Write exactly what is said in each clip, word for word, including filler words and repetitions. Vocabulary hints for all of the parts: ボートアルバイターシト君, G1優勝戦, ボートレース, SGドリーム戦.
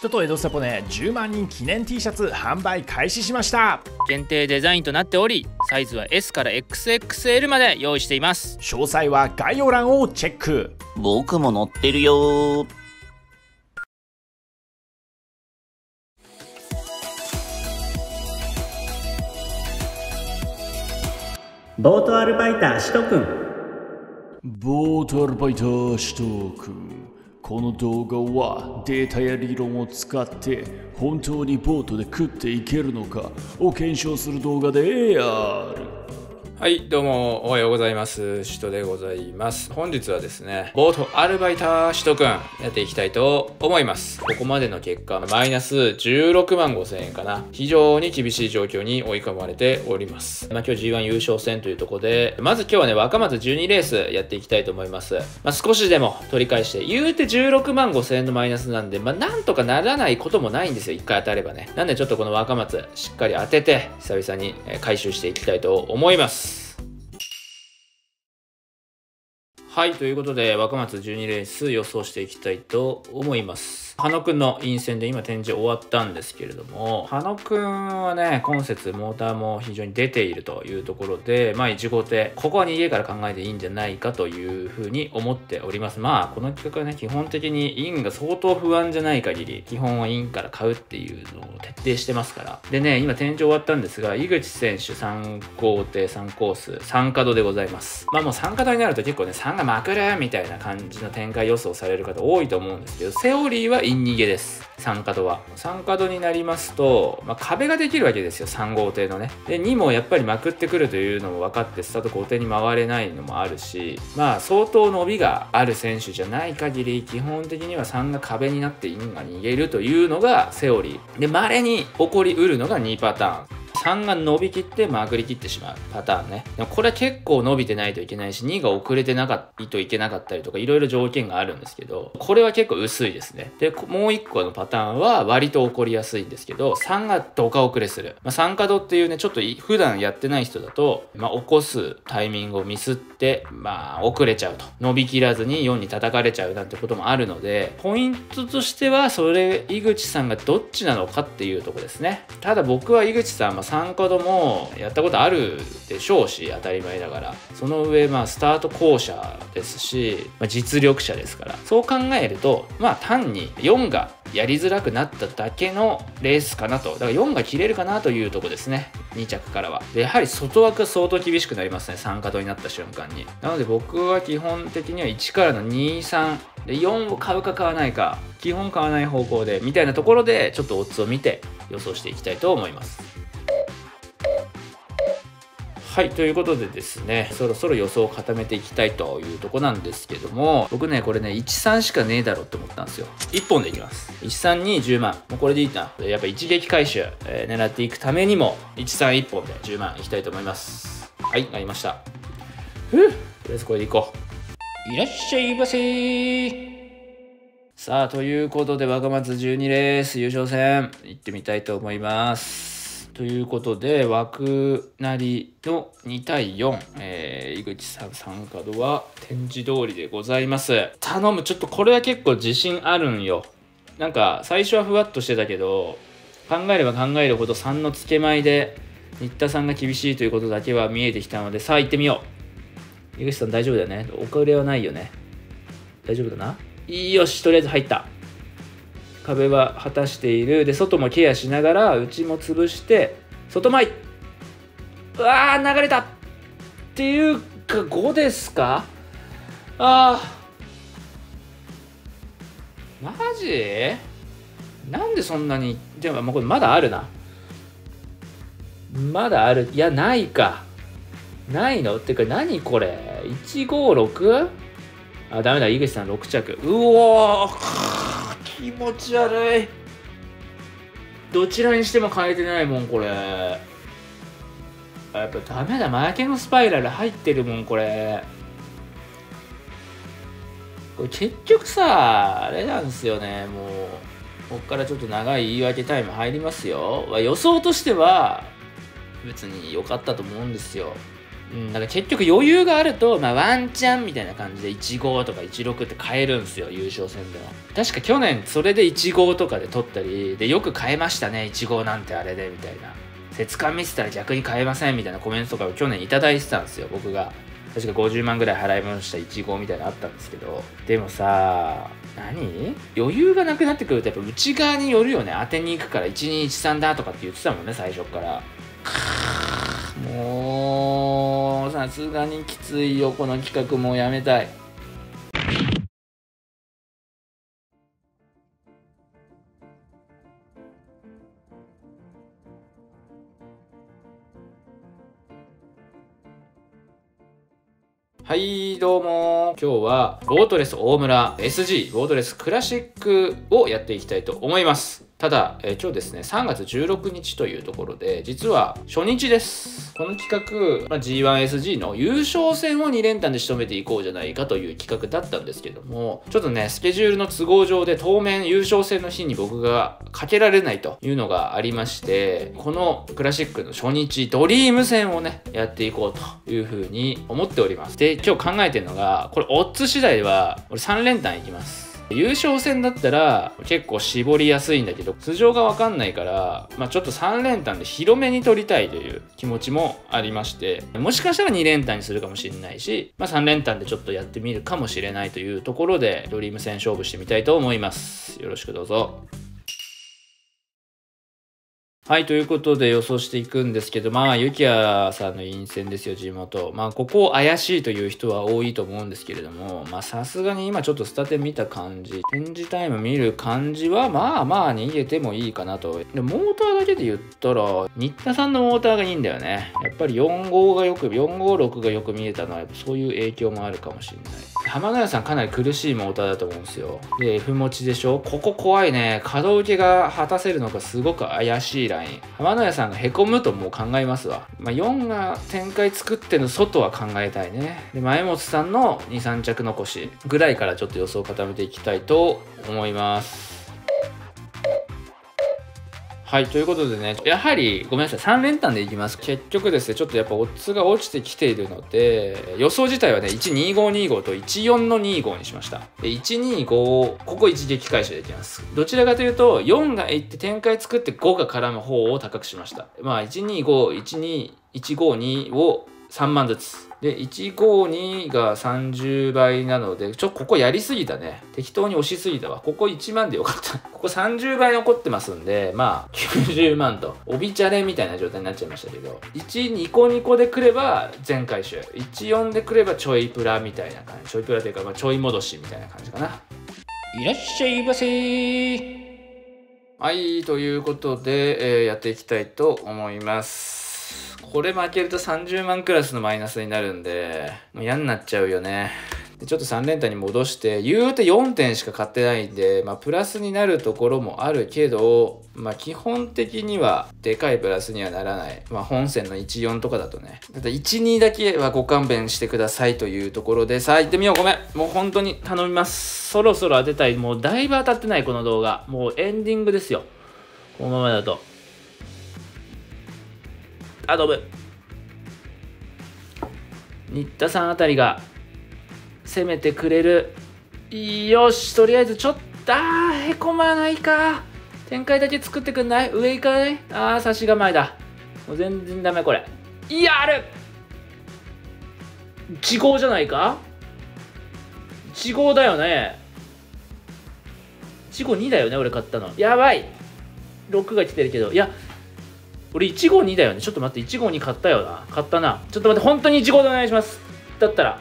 人と江戸サポねじゅうまんにん記念 T シャツ販売開始しました。限定デザインとなっており、サイズは エス から エックスエックスエル まで用意しています。詳細は概要欄をチェック。僕も乗ってるよ。ボートアルバイターしとくん。ボートアルバイターしとくん。この動画はデータや理論を使って本当にボートで食っていけるのかを検証する動画である。はい、どうもおはようございます。しとでございます。本日はですね、ボートアルバイターしとくんやっていきたいと思います。ここまでの結果、マイナスじゅうろくまんごせんえんかな。非常に厳しい状況に追い込まれております。まあ今日 ジーワン 優勝戦というところで、まず今日はね、若松じゅうにレースやっていきたいと思います。まあ少しでも取り返して、言うてじゅうろくまんごせんえんのマイナスなんで、まあなんとかならないこともないんですよ。一回当たればね。なんでちょっとこの若松しっかり当てて、久々に回収していきたいと思います。はい、ということで若松じゅうにレース予想していきたいと思います。羽野くんの陰線で今展示終わったんですけれども、羽野くんはね今節モーターも非常に出ているというところで、まあいちごうていここはにげから考えていいんじゃないかというふうに思っております。まあこの企画はね基本的にインが相当不安じゃない限り基本はインから買うっていうのを徹底してますから。でね今展示終わったんですが、井口選手さんごうていさんコースさんかどでございます。まあもうさんかどになると結構ねさんがまくるみたいな感じの展開予想される方多いと思うんですけど、セオリーはイン逃げです。さんかどはさんかどになりますと、まあ、壁ができるわけですよ。さんごうていのねでにもやっぱりまくってくるというのも分かってスタートごていに回れないのもあるし、まあ相当伸びがある選手じゃない限り基本的にはさんが壁になってインが逃げるというのがセオリーで、まれに起こりうるのがにパターン。さんが伸びきってまくりきってしまうパターンね。でもこれは結構伸びてないといけないし、にが遅れてなかったといけなかったりとかいろいろ条件があるんですけど、これは結構薄いですね。でもういっこのパターンは割と起こりやすいんですけど、さんがどか遅れする、まあ、さんかどっていうねちょっと普段やってない人だと、まあ、起こすタイミングをミスってまあ遅れちゃうと伸びきらずによんに叩かれちゃうなんてこともあるので、ポイントとしてはそれ井口さんがどっちなのかっていうとこですね。ただ僕は井口さん、まあさんかどもやったことあるでしょうし当たり前だから、その上まあスタート後者ですし、まあ、実力者ですから、そう考えるとまあ単によんがやりづらくなっただけのレースかなと。だからよんが切れるかなというとこですね。にちゃくからはでやはり外枠が相当厳しくなりますね。さんかどになった瞬間に。なので僕は基本的にはいちからのにさんでよんを買うか買わないか、基本買わない方向でみたいなところでちょっとオッズを見て予想していきたいと思います。はい、ということでですね、そろそろ予想を固めていきたいというとこなんですけども、僕ねこれねいちさんしかねえだろって思ったんですよ。いっぽんでいきます。いちさんにじゅうまん、もうこれでいいな。やっぱ一撃回収、えー、狙っていくためにもいちさんいっぽんでじゅうまんいきたいと思います。はい、なりました。ふうとりあえずこれでいこう。いらっしゃいませー。さあということで若松じゅうにレース優勝戦行ってみたいと思います。ということで枠なりのにたいよん、えー、井口さんさんかどは展示通りでございます。頼む、ちょっとこれは結構自信あるんよ。なんか最初はふわっとしてたけど、考えれば考えるほどさんの付け前で新田さんが厳しいということだけは見えてきたので、さあ行ってみよう。井口さん大丈夫だよね、遅れはないよね、大丈夫だな。よし、とりあえず入った。壁は果たしている。で外もケアしながら内も潰して外前、うわー流れたっていうかごですか。あーマジなんでそんなに。でもこれまだあるな、まだある。いやないか、ないのってか何これ いちごうろく? あダメだ、井口さんろくちゃく。うおー気持ち悪い。どちらにしても変えてないもんこれ。やっぱダメだ、負けのスパイラル入ってるもんこれ。これ結局さあれなんですよね。もうこっからちょっと長い言い訳タイム入りますよ。予想としては別に良かったと思うんですよ。うん、だから結局余裕があると、まあ、ワンチャンみたいな感じでいちごうとかいちろくって変えるんですよ、優勝戦では。確か去年それでいちごうとかで取ったりで、よく変えましたねいちごうなんてあれでみたいな、節感見せたら逆に変えませんみたいなコメントとかを去年いただいてたんですよ、僕が。確かごじゅうまんぐらい払いましたいちごうみたいなのあったんですけど、でもさ、何余裕がなくなってくるとやっぱ内側によるよね。当てに行くからいちにいちさんだとかって言ってたもんね、最初から。もうさすがにきついよ、この企画もうやめたい。はい、どうも。今日は、ボートレス大村 エスジー、ボートレスクラシックをやっていきたいと思います。ただ、えー、今日ですね、さんがつじゅうろくにちというところで、実は初日です。この企画、まあ、ジーワンエスジー の優勝戦をにれんたんで仕留めていこうじゃないかという企画だったんですけども、ちょっとね、スケジュールの都合上で当面優勝戦の日に僕がかけられないというのがありまして、このクラシックの初日、ドリーム戦をね、やっていこうというふうに思っております。で、今日考えてるのが、これオッズ次第は、俺さんれんたんいきます。優勝戦だったら結構絞りやすいんだけど、素性がわかんないから、まあ、ちょっとさんれんたんで広めに取りたいという気持ちもありまして、もしかしたらにれんたんにするかもしれないし、まあ、さんれんたんでちょっとやってみるかもしれないというところで、ドリーム戦勝負してみたいと思います。よろしくどうぞ。はい、ということで予想していくんですけど、まあ、ゆきやさんの陰線ですよ、地元。まあ、ここ怪しいという人は多いと思うんですけれども、まあ、さすがに今ちょっとスタテ見た感じ、展示タイム見る感じは、まあまあ逃げてもいいかなと。で、モーターだけで言ったら、新田さんのモーターがいいんだよね。やっぱりよんごうがよく、よんごろくがよく見えたのは、そういう影響もあるかもしれない。浜ヶ谷さんかなり苦しいモーターだと思うんですよ。で、F 持ちでしょ。ここ怖いね。可動域が果たせるのかすごく怪しいら浜野屋さんがへこむともう考えますわ。まあ、よんが展開作っての外は考えたいね。で、前本さんのにさんちゃく残しぐらいからちょっと予想を固めていきたいと思います。はい、ということでね、やはりごめんなさい、さんれんたんでいきます。結局ですね、ちょっとやっぱオッズが落ちてきているので、予想自体はね、いちにーごーにーごーといちよんのにーごーにしました。で、いちにーごー、ここ一撃回収できます。どちらかというと、よんがいって展開作ってごが絡む方を高くしました。まあ、いちにーごー、いちにーいちごーにーをさんまんずつ。で、いちごーにーがさんじゅうばいなので、ちょ、ここやりすぎたね。適当に押しすぎたわ。ここいちまんでよかった。ここさんじゅうばい残ってますんで、まあ、きゅうじゅうまんと、帯チャレみたいな状態になっちゃいましたけど、いちにこにこでくれば全回収。いちよんでくればちょいプラみたいな感じ。ちょいプラというか、まあ、ちょい戻しみたいな感じかな。いらっしゃいませー。はい、ということで、えー、やっていきたいと思います。これ負けるとさんじゅうまんクラスのマイナスになるんで、もう嫌になっちゃうよね。で、ちょっとさんれんたんに戻して、言うてよんてんしか買ってないんで、まあ、プラスになるところもあるけど、まあ、基本的には、でかいプラスにはならない。まあ、本戦のいちよんとかだとね。ただ、いちにだけはご勘弁してくださいというところで、さあ、行ってみよう。ごめん。もう本当に頼みます。そろそろ当てたい。もうだいぶ当たってない、この動画。もうエンディングですよ。このままだと。あ、どうも。新田さんあたりが攻めてくれる。よし、とりあえずちょっと、あー、へこまないか。展開だけ作ってくんない？上行かない？あー、差しが前だ。もう全然ダメ、これ。いや、ある！いちごうじゃないか？いちごうだよね。いちごうにだよね、俺買ったの。やばい！ろくが来てるけど。いや、俺いちごうにだよね。ちょっと待って、いちごうに買ったよな。買ったな。ちょっと待って、本当にいちごうでお願いします。だったら、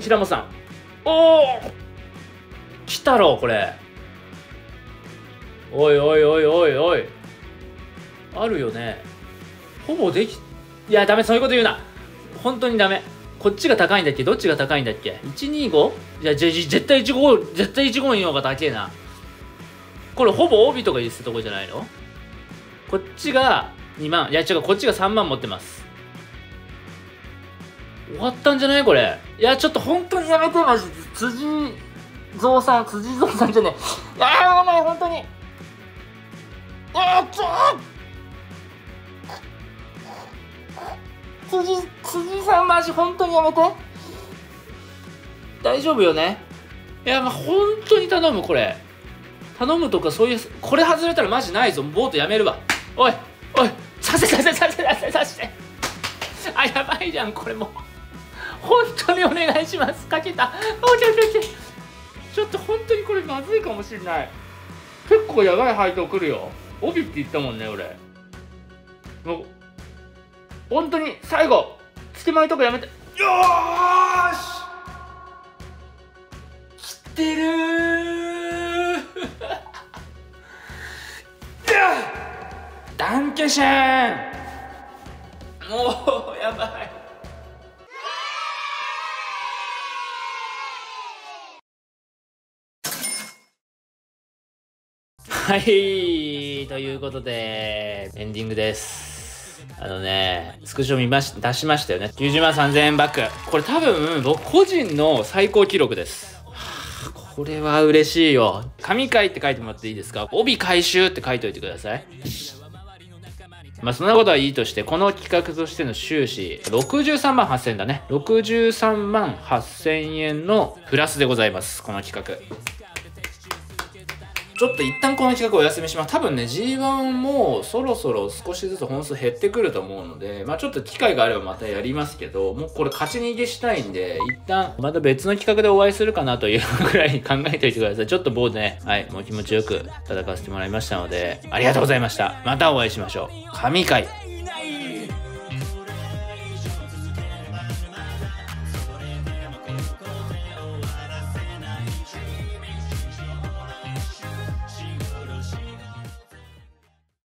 平本さん。おー！来たろ、これ。おいおいおいおいおい。あるよね。ほぼでき、いや、ダメ、そういうこと言うな。本当にダメ。こっちが高いんだっけ？どっちが高いんだっけ？ いちにーご？ いや、絶対いちごう、絶対いちごうにの方が高えな。これ、ほぼ帯とか言ってたとこじゃないの？こっちが、にまん、いや違う、こっちがさんまん持ってます。終わったんじゃないこれ。いや、ちょっと本当にやめて。マジ辻蔵さん、辻蔵さんじゃねえ。いやー、お前本当に、えー、ちょっ辻、辻さんマジ本当にやめて。大丈夫よね。いや、まあ、本当に頼む、これ。頼むとかそういう、これ外れたらマジないぞ。ボートやめるわ。おい、おい、させさせさせさせさせ。あ、やばいじゃん、これもう。本当にお願いします。かけた。おけおけおけ。ちょっと本当にこれまずいかもしれない。結構やばい配当来るよ。帯って言ったもんね、俺。もう本当に最後、つけまいとかやめて。よーし。来てるー。ダンケシェン。もうやばい。はい、ということで、エンディングです。あのね、スクショ見まし、出しましたよね。きゅうじゅうまんさんぜんえんバック。これ多分、僕個人の最高記録です。はあ、これは嬉しいよ。神回って書いてもらっていいですか？帯回収って書いといてください。まあ、そんなことはいいとして、この企画としての収支、ろくじゅうさんまんはっせんえんだね。ろくじゅうさんまんはっせんえんのプラスでございます。この企画。ちょっと一旦この企画をお休みします。多分ね、ジーワン もそろそろ少しずつ本数減ってくると思うので、まあちょっと機会があればまたやりますけど、もうこれ勝ち逃げしたいんで、一旦また別の企画でお会いするかなというぐらいに考えておいてください。ちょっと棒でね、はい、もう気持ちよく戦わせてもらいましたので、ありがとうございました。またお会いしましょう。神回。